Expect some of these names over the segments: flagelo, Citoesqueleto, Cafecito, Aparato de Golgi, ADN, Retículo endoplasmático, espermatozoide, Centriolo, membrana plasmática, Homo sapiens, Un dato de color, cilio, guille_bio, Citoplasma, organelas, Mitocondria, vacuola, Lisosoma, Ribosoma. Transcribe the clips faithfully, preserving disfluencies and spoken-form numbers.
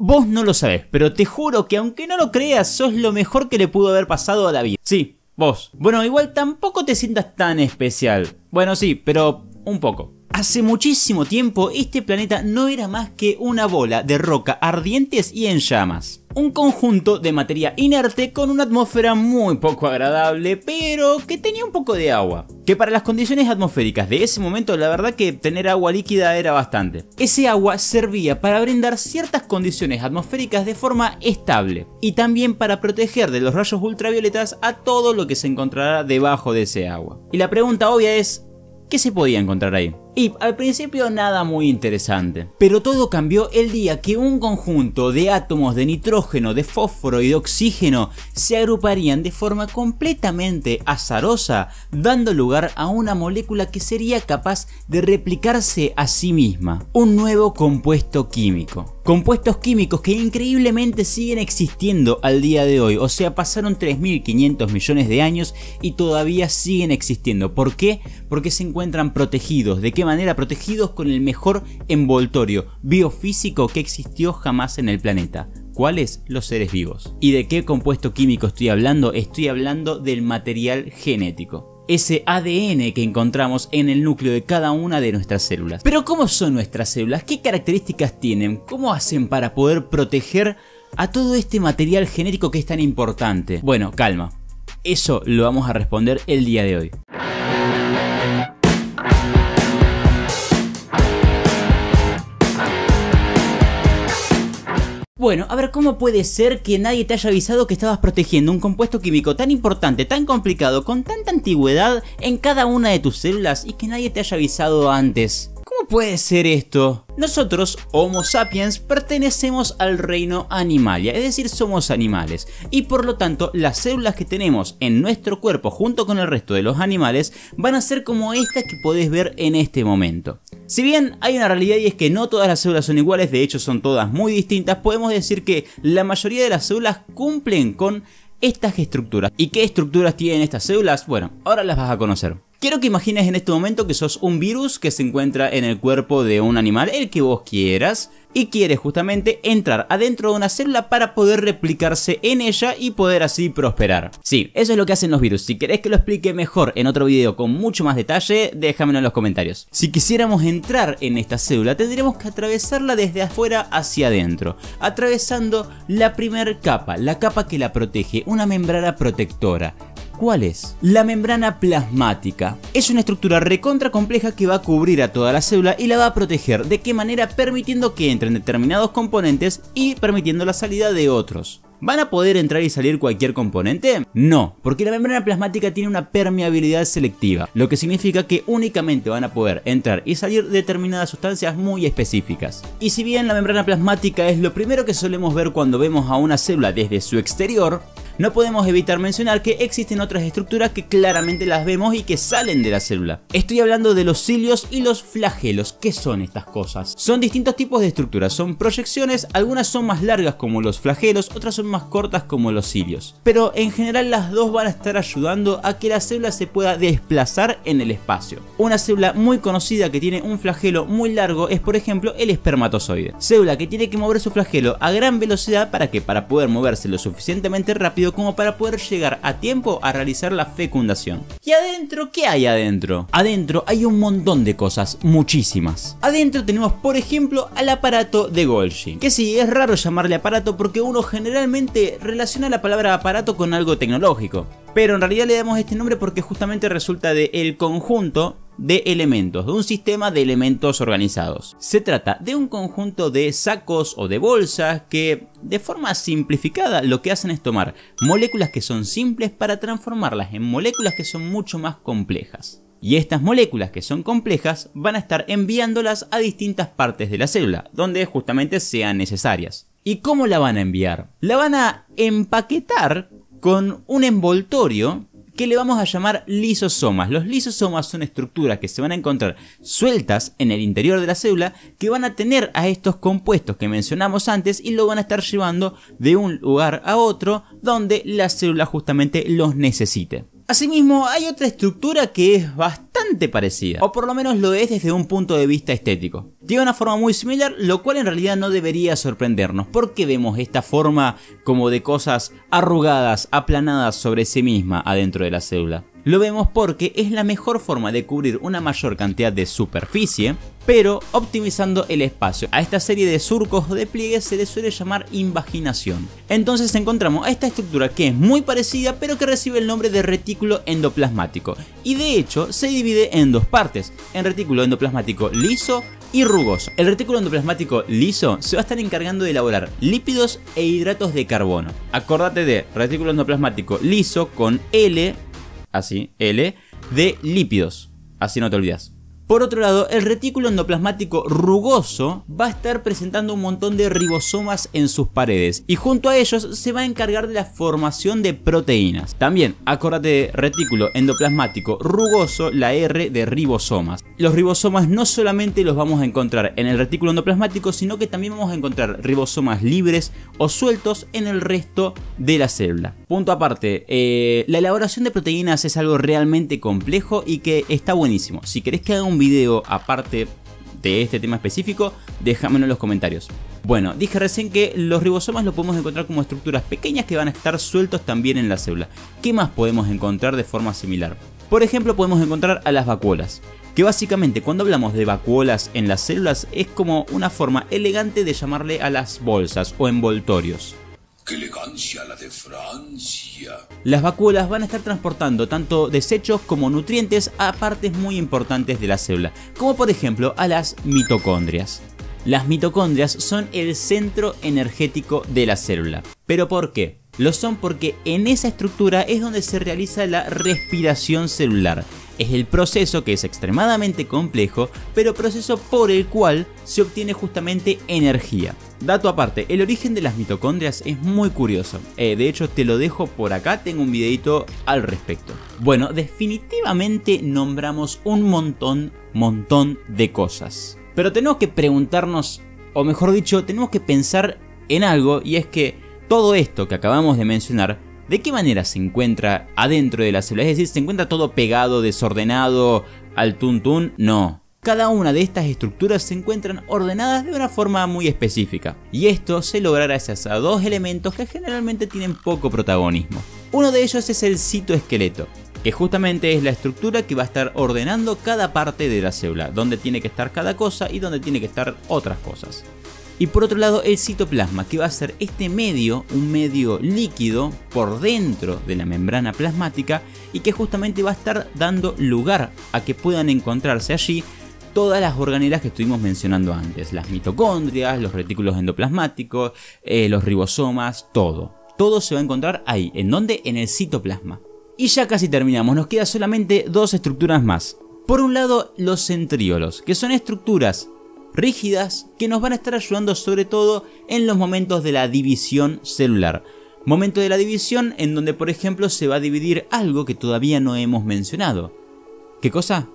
Vos no lo sabés, pero te juro que aunque no lo creas, sos lo mejor que le pudo haber pasado a la vida. Sí, vos. Bueno, igual tampoco te sientas tan especial. Bueno, sí, pero un poco. Hace muchísimo tiempo este planeta no era más que una bola de roca ardientes y en llamas. Un conjunto de materia inerte con una atmósfera muy poco agradable, pero que tenía un poco de agua. Que para las condiciones atmosféricas de ese momento, la verdad que tener agua líquida era bastante. Ese agua servía para brindar ciertas condiciones atmosféricas de forma estable. Y también para proteger de los rayos ultravioletas a todo lo que se encontrara debajo de ese agua. Y la pregunta obvia es... ¿qué se podía encontrar ahí? Y al principio nada muy interesante. Pero todo cambió el día que un conjunto de átomos de nitrógeno, de fósforo y de oxígeno se agruparían de forma completamente azarosa, dando lugar a una molécula que sería capaz de replicarse a sí misma. Un nuevo compuesto químico. Compuestos químicos que increíblemente siguen existiendo al día de hoy. O sea, pasaron tres mil quinientos millones de años y todavía siguen existiendo. ¿Por qué? Porque se encuentran protegidos. ¿De qué manera? Protegidos con el mejor envoltorio biofísico que existió jamás en el planeta. ¿Cuáles? Los seres vivos. ¿Y de qué compuesto químico estoy hablando? Estoy hablando del material genético. Ese A D N que encontramos en el núcleo de cada una de nuestras células. Pero ¿cómo son nuestras células? ¿Qué características tienen? ¿Cómo hacen para poder proteger a todo este material genético que es tan importante? Bueno, calma. Eso lo vamos a responder el día de hoy. Bueno, a ver, ¿cómo puede ser que nadie te haya avisado que estabas protegiendo un compuesto químico tan importante, tan complicado, con tanta antigüedad en cada una de tus células y que nadie te haya avisado antes? ¿Cómo puede ser esto? Nosotros, Homo sapiens, pertenecemos al reino animalia, es decir, somos animales. Y por lo tanto, las células que tenemos en nuestro cuerpo junto con el resto de los animales van a ser como estas que podés ver en este momento. Si bien hay una realidad y es que no todas las células son iguales, de hecho son todas muy distintas, podemos decir que la mayoría de las células cumplen con estas estructuras. ¿Y qué estructuras tienen estas células? Bueno, ahora las vas a conocer. Quiero que imagines en este momento que sos un virus que se encuentra en el cuerpo de un animal, el que vos quieras, y quieres justamente entrar adentro de una célula para poder replicarse en ella y poder así prosperar. Sí, eso es lo que hacen los virus. Si querés que lo explique mejor en otro video con mucho más detalle, déjamelo en los comentarios. Si quisiéramos entrar en esta célula, tendríamos que atravesarla desde afuera hacia adentro, atravesando la primer capa, la capa que la protege, una membrana protectora. ¿Cuál es? La membrana plasmática. Es una estructura recontra compleja que va a cubrir a toda la célula y la va a proteger. ¿De qué manera? Permitiendo que entren determinados componentes y permitiendo la salida de otros. ¿Van a poder entrar y salir cualquier componente? No, porque la membrana plasmática tiene una permeabilidad selectiva, lo que significa que únicamente van a poder entrar y salir determinadas sustancias muy específicas. Y si bien la membrana plasmática es lo primero que solemos ver cuando vemos a una célula desde su exterior, no podemos evitar mencionar que existen otras estructuras que claramente las vemos y que salen de la célula. Estoy hablando de los cilios y los flagelos. ¿Qué son estas cosas? Son distintos tipos de estructuras, son proyecciones, algunas son más largas como los flagelos, otras son más cortas como los cilios. Pero en general las dos van a estar ayudando a que la célula se pueda desplazar en el espacio. Una célula muy conocida que tiene un flagelo muy largo es por ejemplo el espermatozoide. Célula que tiene que mover su flagelo a gran velocidad para que para poder moverse lo suficientemente rápido como para poder llegar a tiempo a realizar la fecundación. ¿Y adentro? ¿Qué hay adentro? Adentro hay un montón de cosas, muchísimas. Adentro tenemos por ejemplo al aparato de Golgi. Que sí, es raro llamarle aparato porque uno generalmente relaciona la palabra aparato con algo tecnológico. Pero en realidad le damos este nombre porque justamente resulta del conjunto de elementos, de un sistema de elementos organizados. Se trata de un conjunto de sacos o de bolsas que, de forma simplificada, lo que hacen es tomar moléculas que son simples para transformarlas en moléculas que son mucho más complejas. Y estas moléculas que son complejas van a estar enviándolas a distintas partes de la célula, donde justamente sean necesarias. ¿Y cómo la van a enviar? La van a empaquetar con un envoltorio que le vamos a llamar lisosomas. Los lisosomas son estructuras que se van a encontrar sueltas en el interior de la célula que van a tener a estos compuestos que mencionamos antes y lo van a estar llevando de un lugar a otro donde la célula justamente los necesite. Asimismo, hay otra estructura que es bastante parecida, o por lo menos lo es desde un punto de vista estético. Tiene una forma muy similar, lo cual en realidad no debería sorprendernos, porque vemos esta forma como de cosas arrugadas, aplanadas sobre sí misma adentro de la célula. Lo vemos porque es la mejor forma de cubrir una mayor cantidad de superficie, pero optimizando el espacio. A esta serie de surcos o de pliegues se le suele llamar invaginación. Entonces encontramos a esta estructura que es muy parecida, pero que recibe el nombre de retículo endoplasmático. Y de hecho se divide en dos partes, en retículo endoplasmático liso y rugoso. El retículo endoplasmático liso se va a estar encargando de elaborar lípidos e hidratos de carbono. Acordate de retículo endoplasmático liso con L, así, L, de lípidos, así no te olvidas. Por otro lado, el retículo endoplasmático rugoso va a estar presentando un montón de ribosomas en sus paredes, y junto a ellos se va a encargar de la formación de proteínas. También, acuérdate de retículo endoplasmático rugoso, la R de ribosomas. Los ribosomas no solamente los vamos a encontrar en el retículo endoplasmático, sino que también vamos a encontrar ribosomas libres o sueltos en el resto de la célula. Punto aparte, eh, la elaboración de proteínas es algo realmente complejo y que está buenísimo. Si querés que haga un video aparte de este tema específico, déjamelo en los comentarios. Bueno, dije recién que los ribosomas los podemos encontrar como estructuras pequeñas que van a estar sueltos también en la célula. ¿Qué más podemos encontrar de forma similar? Por ejemplo, podemos encontrar a las vacuolas, que básicamente cuando hablamos de vacuolas en las células es como una forma elegante de llamarle a las bolsas o envoltorios. ¡Qué elegancia la de Francia! Las vacuolas van a estar transportando tanto desechos como nutrientes a partes muy importantes de la célula, como por ejemplo a las mitocondrias. Las mitocondrias son el centro energético de la célula. ¿Pero por qué? Lo son porque en esa estructura es donde se realiza la respiración celular. Es el proceso que es extremadamente complejo, pero proceso por el cual se obtiene justamente energía. Dato aparte, el origen de las mitocondrias es muy curioso. Eh, de hecho, te lo dejo por acá, tengo un videito al respecto. Bueno, definitivamente nombramos un montón, montón de cosas. Pero tenemos que preguntarnos, o mejor dicho, tenemos que pensar en algo, y es que todo esto que acabamos de mencionar, ¿de qué manera se encuentra adentro de la célula? Es decir, ¿se encuentra todo pegado, desordenado, al tuntún? No. Cada una de estas estructuras se encuentran ordenadas de una forma muy específica. Y esto se logra gracias a dos elementos que generalmente tienen poco protagonismo. Uno de ellos es el citoesqueleto, que justamente es la estructura que va a estar ordenando cada parte de la célula, donde tiene que estar cada cosa y donde tiene que estar otras cosas. Y por otro lado, el citoplasma, que va a ser este medio, un medio líquido por dentro de la membrana plasmática, y que justamente va a estar dando lugar a que puedan encontrarse allí todas las organelas que estuvimos mencionando antes. Las mitocondrias, los retículos endoplasmáticos, eh, los ribosomas, todo. Todo se va a encontrar ahí. ¿En dónde? En el citoplasma. Y ya casi terminamos, nos quedan solamente dos estructuras más. Por un lado, los centriolos, que son estructuras rígidas que nos van a estar ayudando sobre todo en los momentos de la división celular. Momento de la división en donde, por ejemplo, se va a dividir algo que todavía no hemos mencionado. ¿Qué cosa?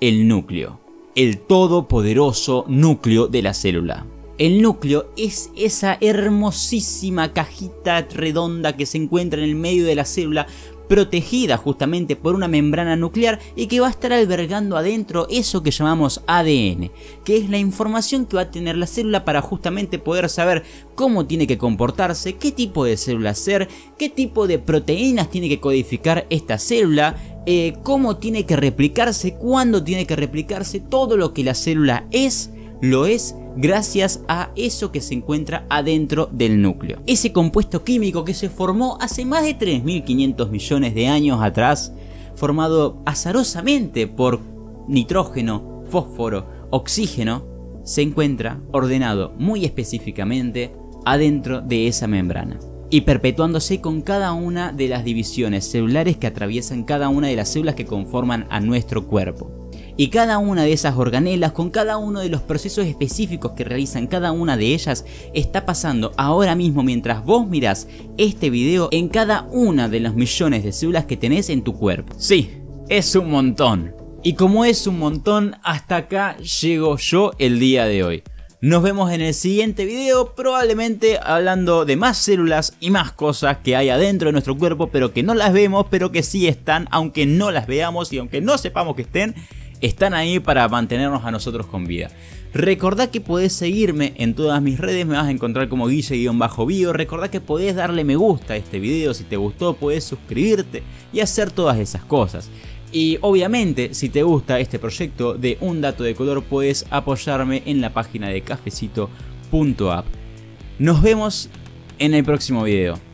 El núcleo. El todopoderoso núcleo de la célula. El núcleo es esa hermosísima cajita redonda que se encuentra en el medio de la célula, protegida justamente por una membrana nuclear, y que va a estar albergando adentro eso que llamamos A D N, que es la información que va a tener la célula para justamente poder saber cómo tiene que comportarse, qué tipo de célula ser, qué tipo de proteínas tiene que codificar esta célula, eh, cómo tiene que replicarse, cuándo tiene que replicarse. Todo lo que la célula es, lo es gracias a eso que se encuentra adentro del núcleo. Ese compuesto químico que se formó hace más de tres mil quinientos millones de años atrás, formado azarosamente por nitrógeno, fósforo, oxígeno, se encuentra ordenado muy específicamente adentro de esa membrana, y perpetuándose con cada una de las divisiones celulares que atraviesan cada una de las células que conforman a nuestro cuerpo. Y cada una de esas organelas, con cada uno de los procesos específicos que realizan cada una de ellas, está pasando ahora mismo mientras vos mirás este video en cada una de los millones de células que tenés en tu cuerpo. Sí, es un montón. Y como es un montón, hasta acá llego yo el día de hoy. Nos vemos en el siguiente video, probablemente hablando de más células y más cosas que hay adentro de nuestro cuerpo, pero que no las vemos, pero que sí están, aunque no las veamos y aunque no sepamos que estén, están ahí para mantenernos a nosotros con vida. Recordá que podés seguirme en todas mis redes, me vas a encontrar como guille-bio. Recordá que podés darle me gusta a este video, si te gustó podés suscribirte y hacer todas esas cosas. Y obviamente, si te gusta este proyecto de Un Dato de Color, puedes apoyarme en la página de cafecito punto app. Nos vemos en el próximo video.